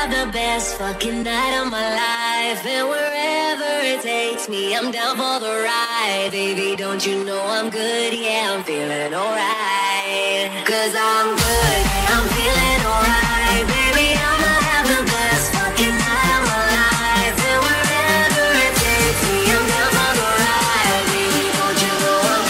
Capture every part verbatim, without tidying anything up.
have the best fucking night of my life, and wherever it takes me, I'm down for the ride. Baby, don't you know I'm good? Yeah, I'm feeling alright. Cause I'm good, I'm feeling alright. Baby, I'ma have the best fucking night of my life, and wherever it takes me, I'm down for the ride. Baby, don't you know I'm good?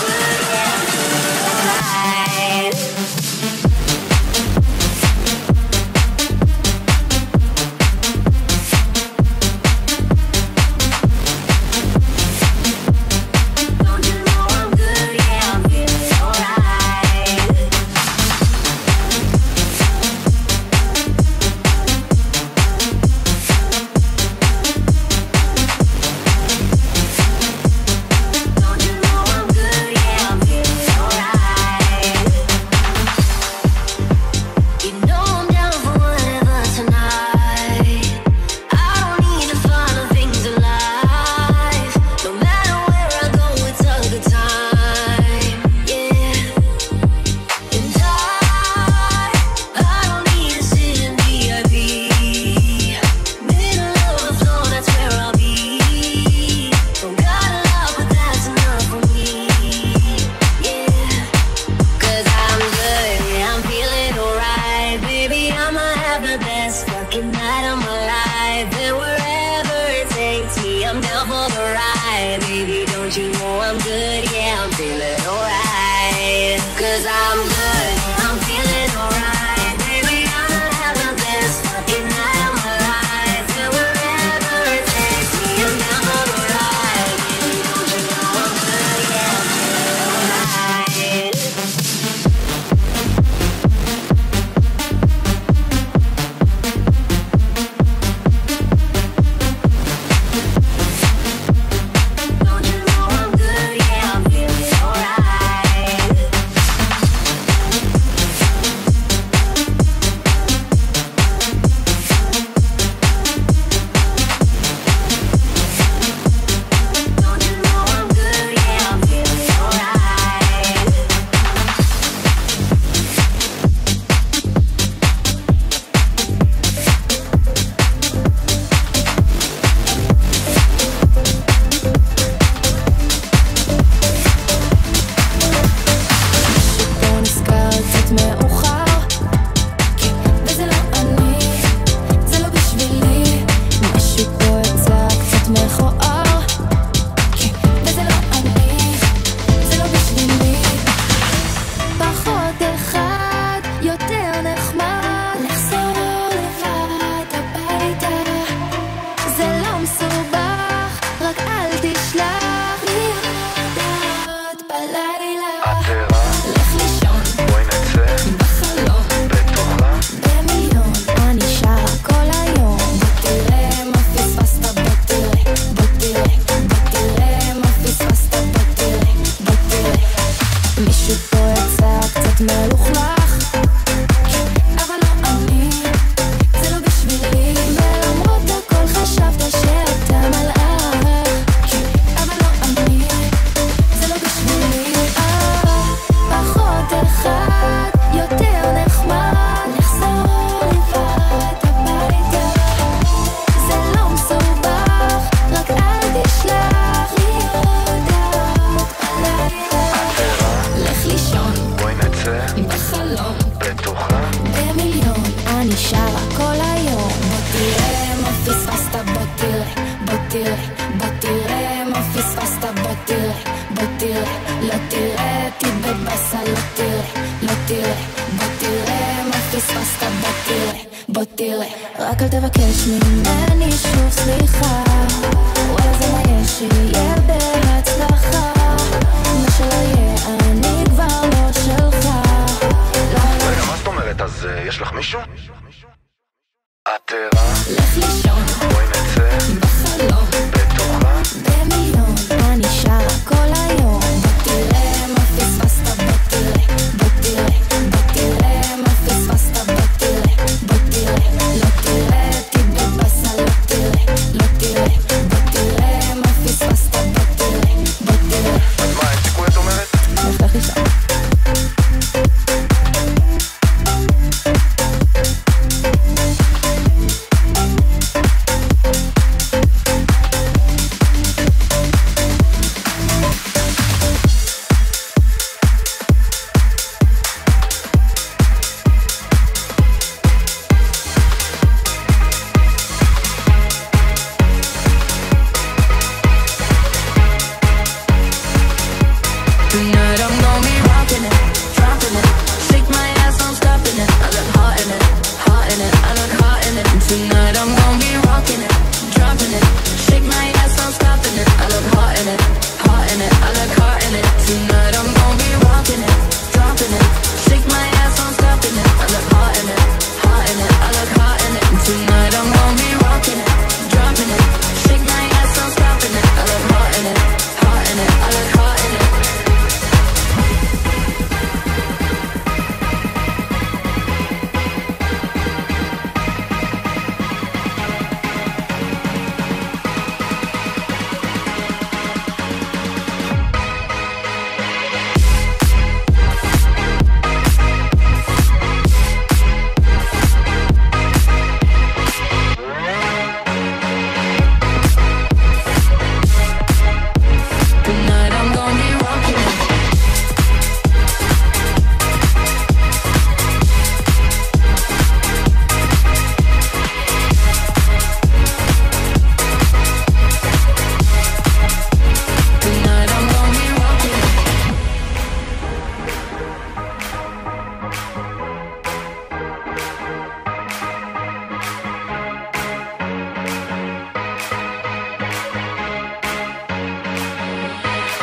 Yeah, I'm feeling alright.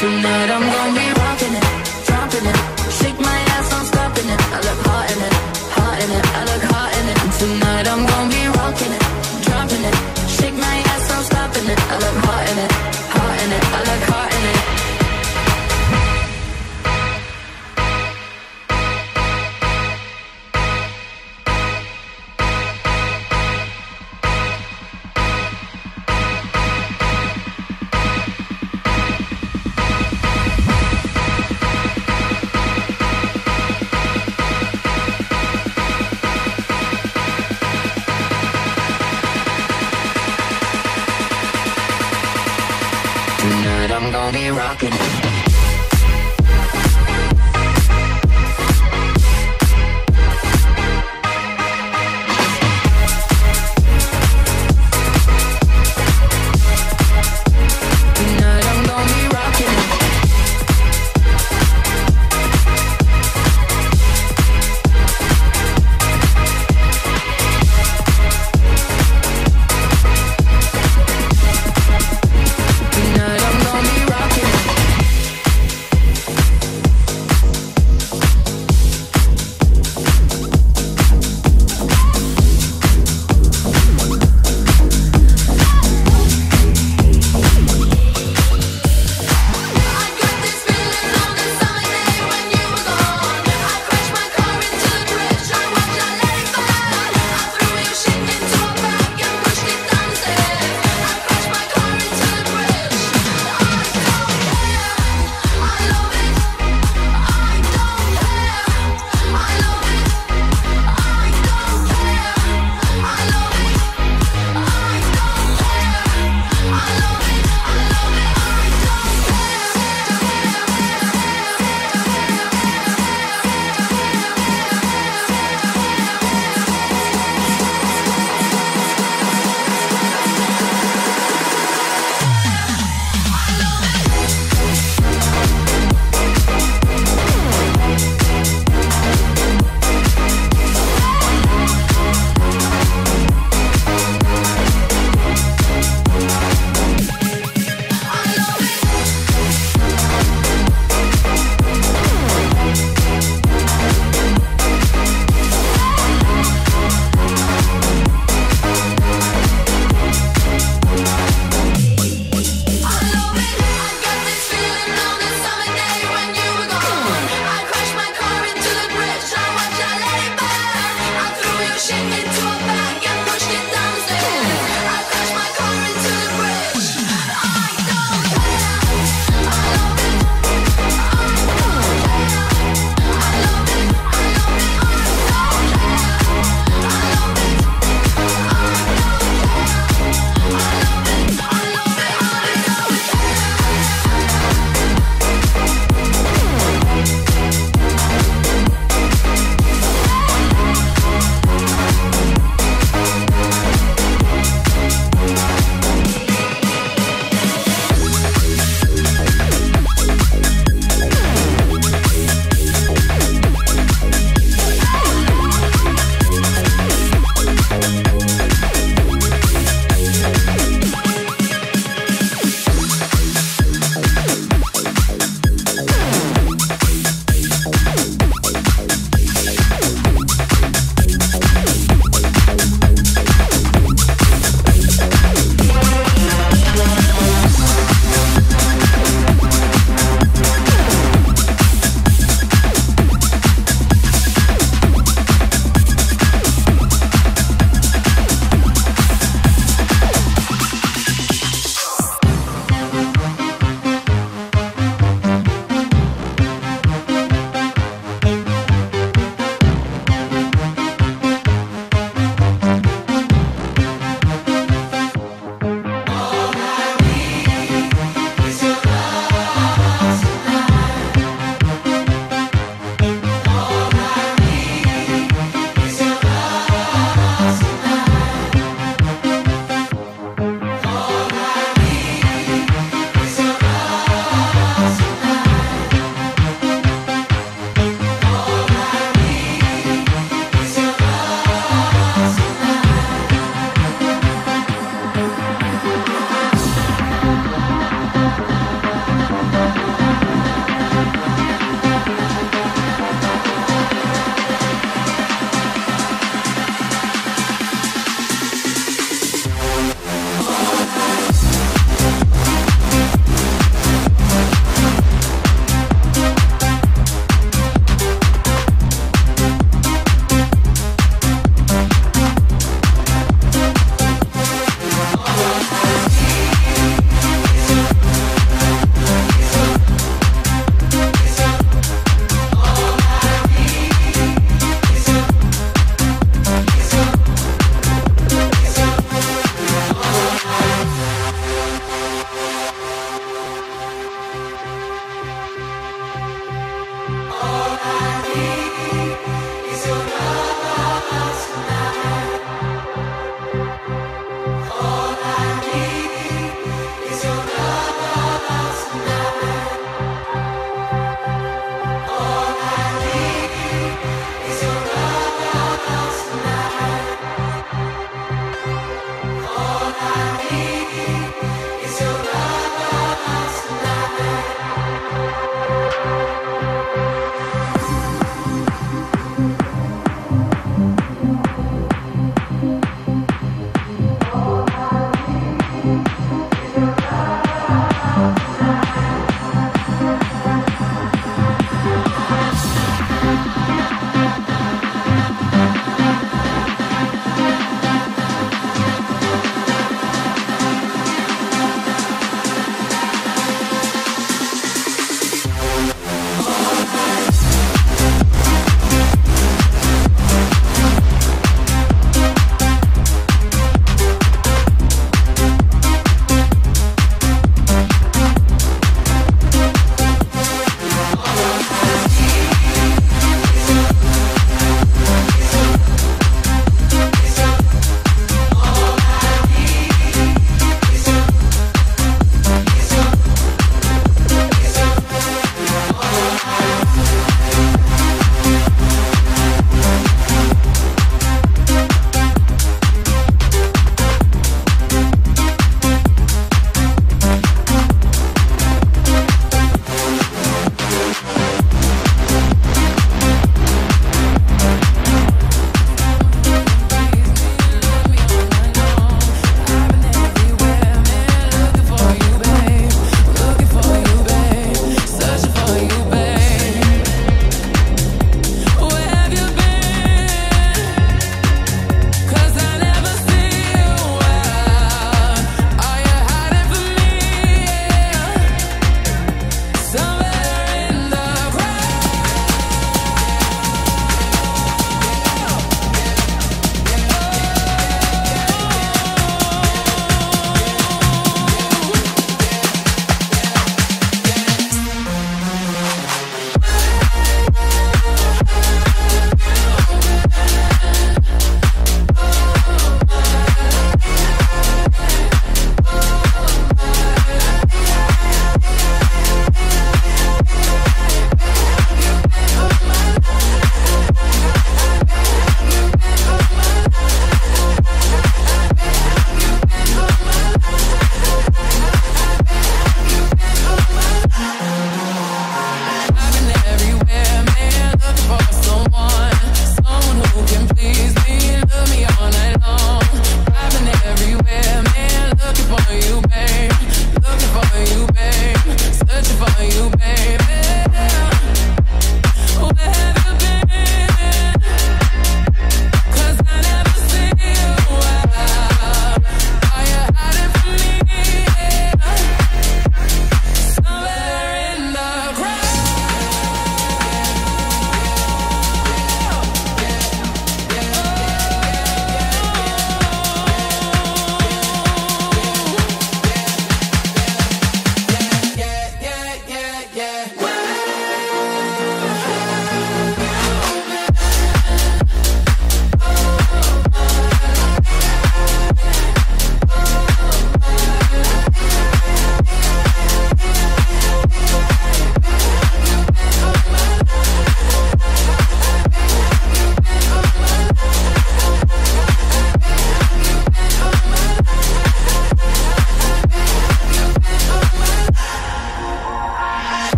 Tonight I'm gonna be rocking it, dropping it. Shake my ass, I'm stopping it. I look hot in it, hot in it. I look hot in it. Tonight I'm gonna be rocking it, dropping it. Shake my ass, I'm stopping it. I look hot in it, hot in it. I look hot in it. I'm gonna be rocking it.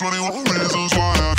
twenty-one reasons why I...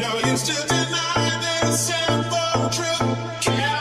Now you still deny that it's simple, true.